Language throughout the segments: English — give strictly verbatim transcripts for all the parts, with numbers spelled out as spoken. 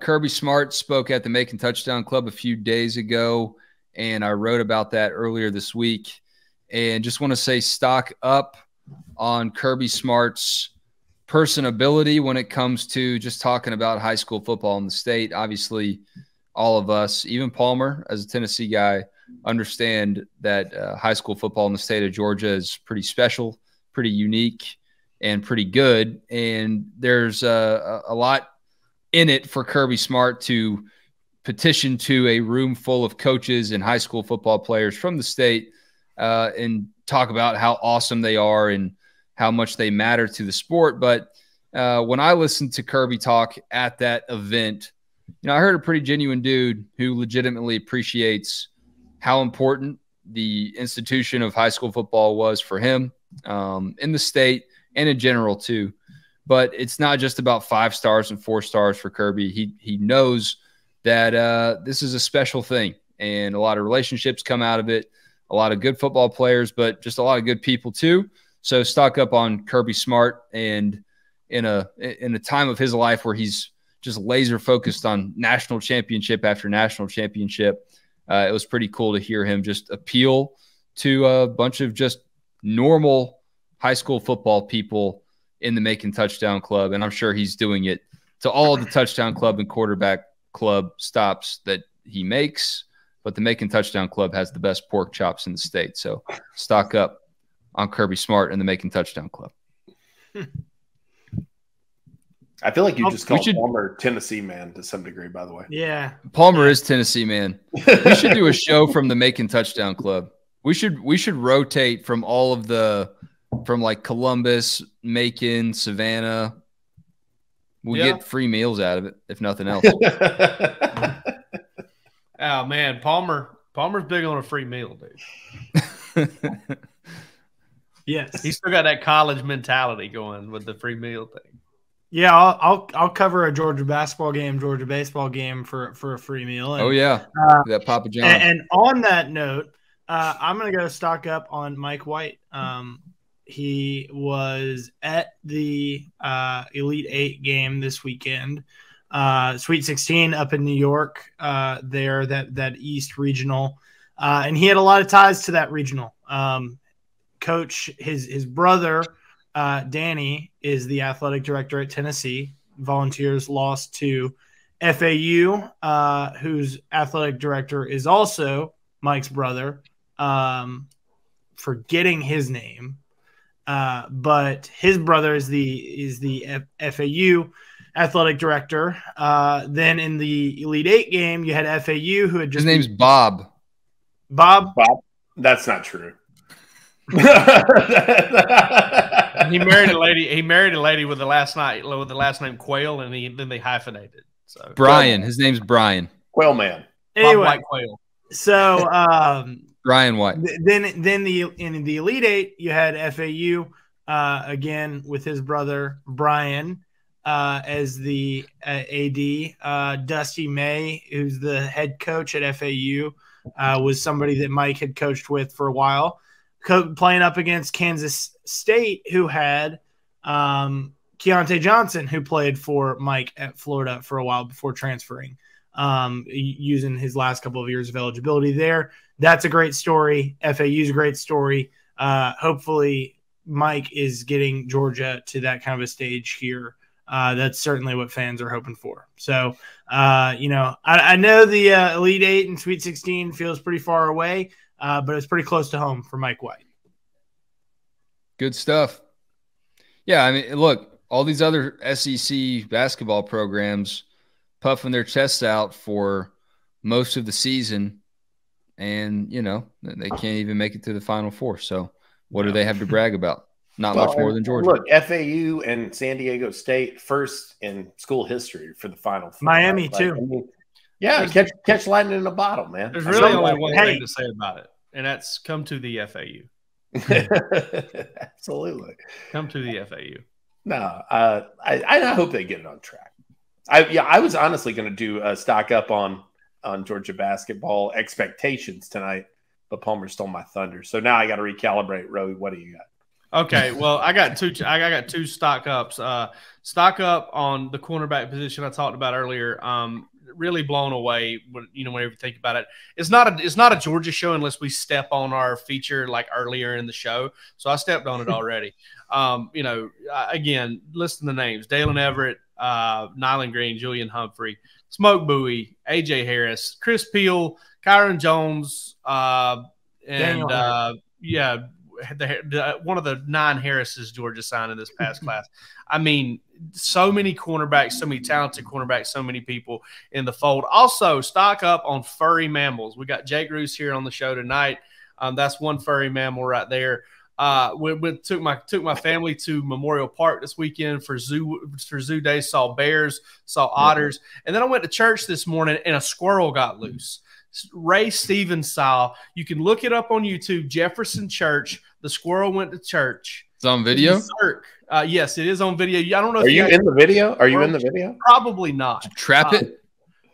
Kirby Smart spoke at the Macon Touchdown Club a few days ago, and I wrote about that earlier this week. And just want to say stock up on Kirby Smart's personability when it comes to just talking about high school football in the state. Obviously, all of us, even Palmer as a Tennessee guy, understand that uh, high school football in the state of Georgia is pretty special, pretty unique, and pretty good. And there's uh, a lot in it for Kirby Smart to petition to a room full of coaches and high school football players from the state uh, and talk about how awesome they are and how much they matter to the sport. But uh, when I listened to Kirby talk at that event, you know, I heard a pretty genuine dude who legitimately appreciates how important the institution of high school football was for him um, in the state and in general too. But it's not just about five stars and four stars for Kirby. He, he knows that uh, this is a special thing, and a lot of relationships come out of it, a lot of good football players, but just a lot of good people too. So stock up on Kirby Smart, and in a, in a time of his life where he's just laser focused on national championship after national championship, Uh, it was pretty cool to hear him just appeal to a bunch of just normal high school football people in the Macon Touchdown Club. And I'm sure he's doing it to all the Touchdown Club and Quarterback Club stops that he makes. But the Macon Touchdown Club has the best pork chops in the state. So stock up on Kirby Smart and the Macon Touchdown Club. Hmm. I feel like you just called should, Palmer Tennessee man to some degree, by the way. Yeah. Palmer is Tennessee man. We should do a show from the Macon Touchdown Club. We should we should rotate from all of the from like Columbus, Macon, Savannah. We'll yeah. get free meals out of it, if nothing else. Oh man, Palmer Palmer's big on a free meal, dude. Yes. He's still got that college mentality going with the free meal thing. Yeah, I'll, I'll I'll cover a Georgia basketball game, Georgia baseball game for for a free meal. And, oh yeah, uh, that Papa John. And, and on that note, uh, I'm gonna go stock up on Mike White. Um, he was at the uh, Elite Eight game this weekend, uh, Sweet sixteen up in New York. Uh, there that that East Regional, uh, and he had a lot of ties to that regional. Um, coach, his his brother. Uh, Danny is the athletic director at Tennessee. Volunteers lost to F A U, uh, whose athletic director is also Mike's brother. Um, forgetting his name, uh, but his brother is the is the F FAU athletic director. Uh, then in the Elite Eight game, you had F A U who had just his name's Bob. Bob. Bob. That's not true. He married a lady. He married a lady with the last night with the last name Quail, and he, then they hyphenated. So Brian, his name's Brian Quail man. Anyway, White Quail. So um, Brian White. Th then, then the in the Elite Eight, you had F A U uh, again with his brother Brian uh, as the uh, A D. Uh, Dusty May, who's the head coach at F A U, uh, was somebody that Mike had coached with for a while. Co playing up against Kansas State, who had um, Keontae Johnson, who played for Mike at Florida for a while before transferring, um, using his last couple of years of eligibility there. That's a great story. F A U's a great story. Uh, hopefully, Mike is getting Georgia to that kind of a stage here. Uh, that's certainly what fans are hoping for. So, uh, you know, I, I know the uh, Elite Eight and Sweet sixteen feels pretty far away, Uh, but it's pretty close to home for Mike White. Good stuff. Yeah, I mean, look, all these other S E C basketball programs puffing their chests out for most of the season, and, you know, they can't even make it to the Final Four. So what do they have to brag about? Not well, much more than Georgia. Look, F A U and San Diego State first in school history for the Final Four. Miami, right? Too. Like, I mean, yeah, catch, catch lightning in the bottle, man. There's really only one hey. thing to say about it, and that's come to the F A U. Absolutely. Come to the F A U. No, uh, I, I hope they get it on track. I, yeah, I was honestly going to do a stock up on, on Georgia basketball expectations tonight, but Palmer stole my thunder. So now I got to recalibrate. Roe, what do you got? Okay, well, I got two. I got two stock ups. Uh, stock up on the cornerback position I talked about earlier. Um, really blown away when you know whenever you think about it. It's not a it's not a Georgia show unless we step on our feature like earlier in the show. So I stepped on it already. um, you know, again, listen to the names: Daylan Everett, uh, Nyland Green, Julian Humphrey, Smoke Bowie, A J. Harris, Chris Peel, Kyron Jones, uh, and uh, yeah. The, the, one of the nine Harrises Georgia signed in this past class. I mean, so many cornerbacks, so many talented cornerbacks, so many people in the fold. Also, stock up on furry mammals. We got Jake Roos here on the show tonight. Um, that's one furry mammal right there. Uh, we, we took my took my family to Memorial Park this weekend for zoo for zoo day. Saw bears, saw otters, mm-hmm. and then I went to church this morning and a squirrel got loose. Ray Stevens style. You can look it up on YouTube. Jefferson Church. The squirrel went to church. It's on video. Uh, yes, it is on video. I don't know. Are if you, you in the video? Are you in the video? Probably not. Trap it.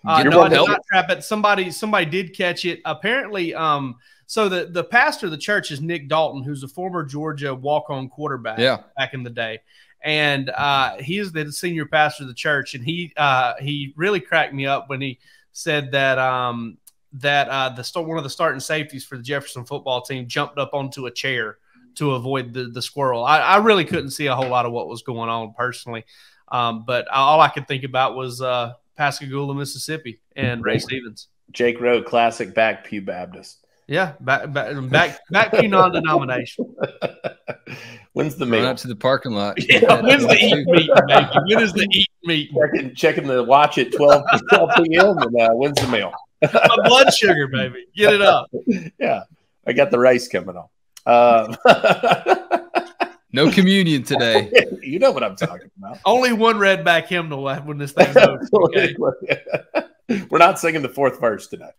Uh, no, I did not trap it. Somebody, somebody did catch it. Apparently, um, so the the pastor of the church is Nick Dalton, who's a former Georgia walk-on quarterback. Yeah. Back in the day. And uh, he is the senior pastor of the church, and he uh, he really cracked me up when he said that. Um, that uh, the one of the starting safeties for the Jefferson football team jumped up onto a chair to avoid the, the squirrel. I, I really couldn't see a whole lot of what was going on personally, um, but all I could think about was uh, Pascagoula, Mississippi, and Ray Stevens. Jake Rowe, classic back pew Baptist. Yeah, back back back pew non-denomination. When's the meet? Out to the parking lot. Yeah, yeah, when's the eat meet, baby? When is the eat meet? Checking, checking the watch at twelve p m and uh, when's the meal? My blood sugar, baby. Get it up. Yeah. I got the rice coming on. Um, no communion today. You know what I'm talking about. Only one redback hymnal when this thing's over. Okay. We're not singing the fourth verse tonight.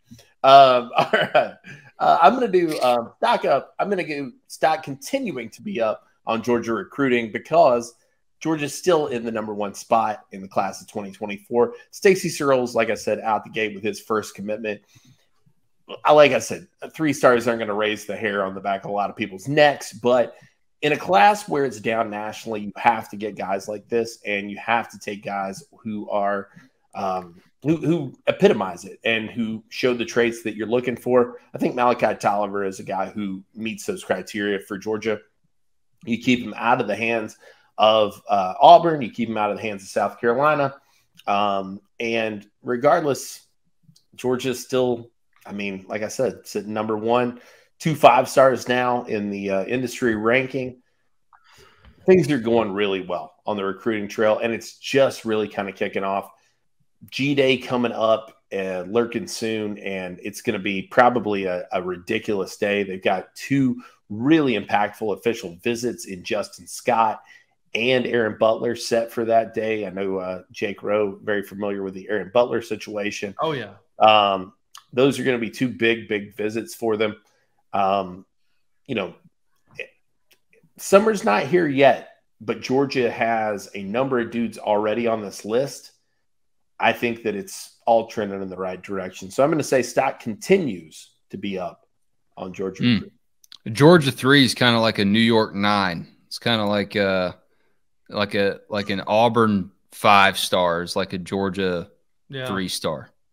Um, all right. Uh, I'm going to do um, stock up. I'm going to stock continuing to be up on Georgia recruiting because Georgia's still in the number one spot in the class of twenty twenty-four. Stacey Searles, like I said, out the gate with his first commitment. Like I said, three stars aren't going to raise the hair on the back of a lot of people's necks, but in a class where it's down nationally, you have to get guys like this, and you have to take guys who are um, who, who epitomize it and who show the traits that you're looking for. I think Malachi Tolliver is a guy who meets those criteria for Georgia. You keep him out of the hands of uh, Auburn, you keep them out of the hands of South Carolina, um, and regardless, Georgia's still, I mean, like I said, sitting number one, two five stars now in the uh, industry ranking. Things are going really well on the recruiting trail, and it's just really kind of kicking off. G-Day coming up and lurking soon, and it's going to be probably a, a ridiculous day. They've got two really impactful official visits in Justin Scott and Aaron Butler set for that day. I know uh, Jake Rowe, very familiar with the Aaron Butler situation. Oh, yeah. Um, those are going to be two big, big visits for them. Um, you know, it, summer's not here yet, but Georgia has a number of dudes already on this list. I think that it's all trending in the right direction. So I'm going to say stock continues to be up on Georgia. Mm. Georgia three is kind of like a New York nine. It's kind of like uh – Like a like an Auburn five stars, like a Georgia yeah. three star.